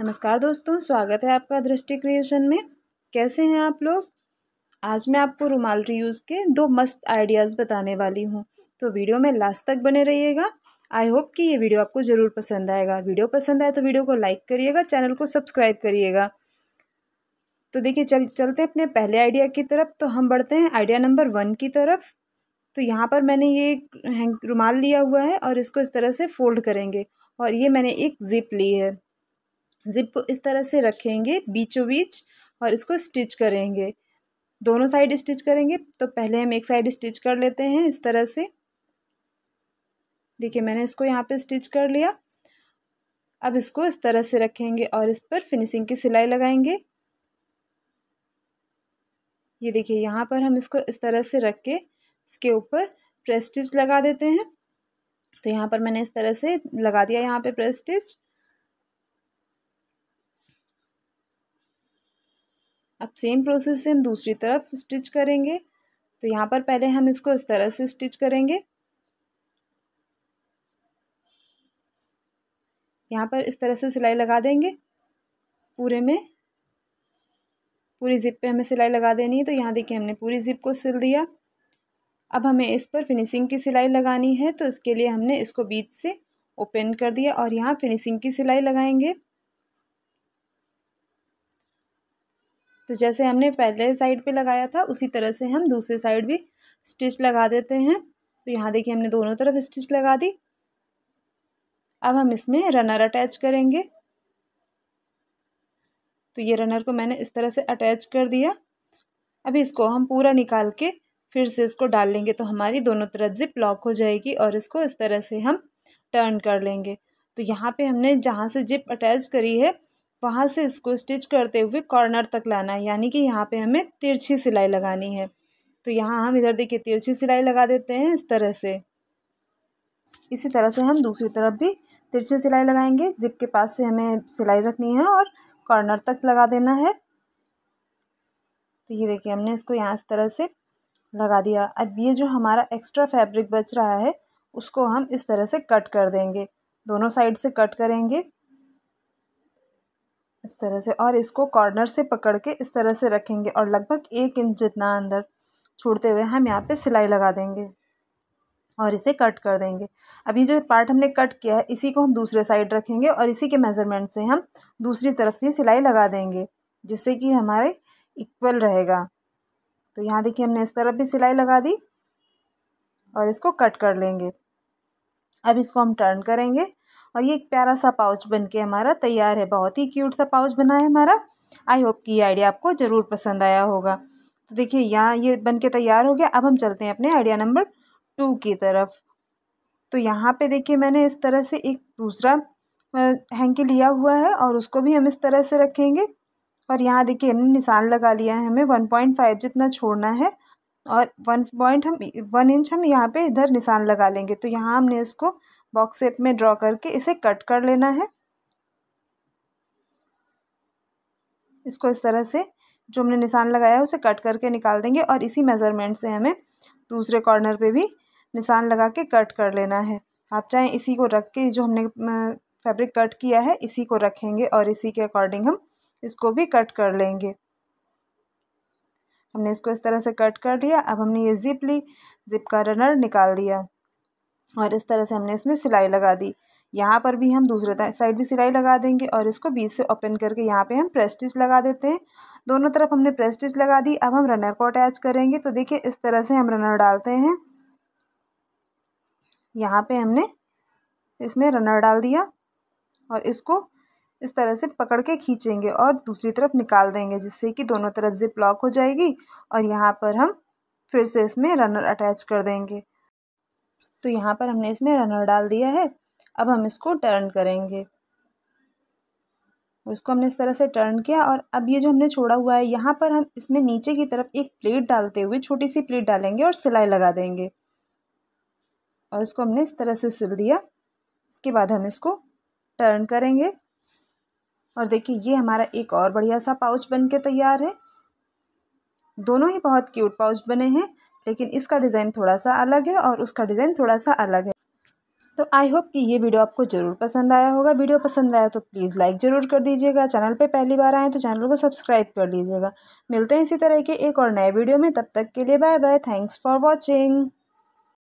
नमस्कार दोस्तों, स्वागत है आपका दृष्टि क्रिएशन में। कैसे हैं आप लोग? आज मैं आपको रुमाल रीयूज़ के दो मस्त आइडियाज़ बताने वाली हूं, तो वीडियो में लास्ट तक बने रहिएगा। आई होप कि ये वीडियो आपको ज़रूर पसंद आएगा। वीडियो पसंद आए तो वीडियो को लाइक करिएगा, चैनल को सब्सक्राइब करिएगा। तो देखिए चलते हैं अपने पहले आइडिया की तरफ। तो हम बढ़ते हैं आइडिया नंबर 1 की तरफ। तो यहाँ पर मैंने ये रुमाल लिया हुआ है और इसको इस तरह से फोल्ड करेंगे, और ये मैंने एक ज़िप ली है। ज़िप को इस तरह से रखेंगे बीचों बीच और इसको स्टिच करेंगे, दोनों साइड स्टिच करेंगे। तो पहले हम एक साइड स्टिच कर लेते हैं इस तरह से। देखिए मैंने इसको यहाँ पे स्टिच कर लिया। अब इसको इस तरह से रखेंगे और इस पर फिनिशिंग की सिलाई लगाएंगे। ये देखिए यहाँ पर हम इसको इस तरह से रख के इसके ऊपर प्रेस स्टिच लगा देते हैं। तो यहाँ पर मैंने इस तरह से लगा दिया यहाँ पे प्रेस स्टिच। अब सेम प्रोसेस से हम दूसरी तरफ स्टिच करेंगे। तो यहाँ पर पहले हम इसको इस तरह से स्टिच करेंगे। यहाँ पर इस तरह से सिलाई लगा देंगे पूरे में, पूरी ज़िप पे हमें सिलाई लगा देनी है। तो यहाँ देखिए हमने पूरी ज़िप को सिल दिया। अब हमें इस पर फिनिशिंग की सिलाई लगानी है, तो इसके लिए हमने इसको बीच से ओपन कर दिया और यहाँ फिनिशिंग की सिलाई लगाएंगे। तो जैसे हमने पहले साइड पे लगाया था उसी तरह से हम दूसरे साइड भी स्टिच लगा देते हैं। तो यहाँ देखिए हमने दोनों तरफ स्टिच लगा दी। अब हम इसमें रनर अटैच करेंगे। तो ये रनर को मैंने इस तरह से अटैच कर दिया। अभी इसको हम पूरा निकाल के फिर से इसको डाल लेंगे, तो हमारी दोनों तरफ ज़िप लॉक हो जाएगी। और इसको इस तरह से हम टर्न कर लेंगे। तो यहाँ पे हमने जहाँ से ज़िप अटैच करी है वहाँ से इसको स्टिच करते हुए कॉर्नर तक लाना है, यानी कि यहाँ पे हमें तिरछी सिलाई लगानी है। तो यहाँ हम इधर देखिए तिरछी सिलाई लगा देते हैं इस तरह से। इसी तरह से हम दूसरी तरफ भी तिरछी सिलाई लगाएंगे। ज़िप के पास से हमें सिलाई रखनी है और कॉर्नर तक लगा देना है। तो ये देखिए हमने इसको यहाँ इस तरह से लगा दिया। अब ये जो हमारा एक्स्ट्रा फैब्रिक बच रहा है उसको हम इस तरह से कट कर देंगे, दोनों साइड से कट करेंगे इस तरह से। और इसको कॉर्नर से पकड़ के इस तरह से रखेंगे और लगभग 1 इंच जितना अंदर छोड़ते हुए हम यहाँ पे सिलाई लगा देंगे और इसे कट कर देंगे। अभी जो पार्ट हमने कट किया है इसी को हम दूसरे साइड रखेंगे और इसी के मेज़रमेंट से हम दूसरी तरफ भी सिलाई लगा देंगे, जिससे कि हमारे इक्वल रहेगा। तो यहाँ देखिए हमने इस तरफ भी सिलाई लगा दी और इसको कट कर लेंगे। अब इसको हम टर्न करेंगे और ये एक प्यारा सा पाउच बनके हमारा तैयार है। बहुत ही क्यूट सा पाउच बना है हमारा। आई होप कि ये आइडिया आपको ज़रूर पसंद आया होगा। तो देखिए यहाँ ये बनके तैयार हो गया। अब हम चलते हैं अपने आइडिया नंबर 2 की तरफ। तो यहाँ पे देखिए मैंने इस तरह से एक दूसरा हैंकी लिया हुआ है और उसको भी हम इस तरह से रखेंगे। और यहाँ देखिए हमने निशान लगा लिया है, हमें 1.5 जितना छोड़ना है और 1 इंच हम यहाँ पे इधर निशान लगा लेंगे। तो यहाँ हमने इसको बॉक्स शेप में ड्रॉ करके इसे कट कर लेना है। इसको इस तरह से जो हमने निशान लगाया है उसे कट करके निकाल देंगे और इसी मेज़रमेंट से हमें दूसरे कॉर्नर पे भी निशान लगा के कट कर लेना है। आप चाहें इसी को रख के, जो हमने फैब्रिक कट किया है इसी को रखेंगे और इसी के अकॉर्डिंग हम इसको भी कट कर लेंगे। हमने इसको इस तरह से कट कर लिया। अब हमने ये ज़िप ली, ज़िप का रनर निकाल दिया और इस तरह से हमने इसमें सिलाई लगा दी। यहाँ पर भी हम दूसरे साइड भी सिलाई लगा देंगे और इसको बीच से ओपन करके यहाँ पे हम प्रेस स्टिच लगा देते हैं। दोनों तरफ हमने प्रेस स्टिच लगा दी। अब हम रनर को अटैच करेंगे। तो देखिए इस तरह से हम रनर डालते हैं। यहाँ पे हमने इसमें रनर डाल दिया और इसको इस तरह से पकड़ के खींचेंगे और दूसरी तरफ निकाल देंगे, जिससे कि दोनों तरफ ज़िप लॉक हो जाएगी। और यहाँ पर हम फिर से इसमें रनर अटैच कर देंगे। तो यहाँ पर हमने इसमें रनर डाल दिया है। अब हम इसको टर्न करेंगे। इसको हमने इस तरह से टर्न किया और अब ये जो हमने छोड़ा हुआ है यहाँ पर हम इसमें नीचे की तरफ एक प्लेट डालते हुए, छोटी सी प्लेट डालेंगे और सिलाई लगा देंगे। और इसको हमने इस तरह से सिल दिया। इसके बाद हम इसको टर्न करेंगे और देखिए ये हमारा एक और बढ़िया सा पाउच बन के तैयार है। दोनों ही बहुत क्यूट पाउच बने हैं, लेकिन इसका डिज़ाइन थोड़ा सा अलग है और उसका डिज़ाइन थोड़ा सा अलग है। तो आई होप कि ये वीडियो आपको ज़रूर पसंद आया होगा। वीडियो पसंद आया तो प्लीज़ लाइक ज़रूर कर दीजिएगा। चैनल पे पहली बार आए तो चैनल को सब्सक्राइब कर लीजिएगा। मिलते हैं इसी तरह के एक और नए वीडियो में, तब तक के लिए bye bye. Thanks for watching.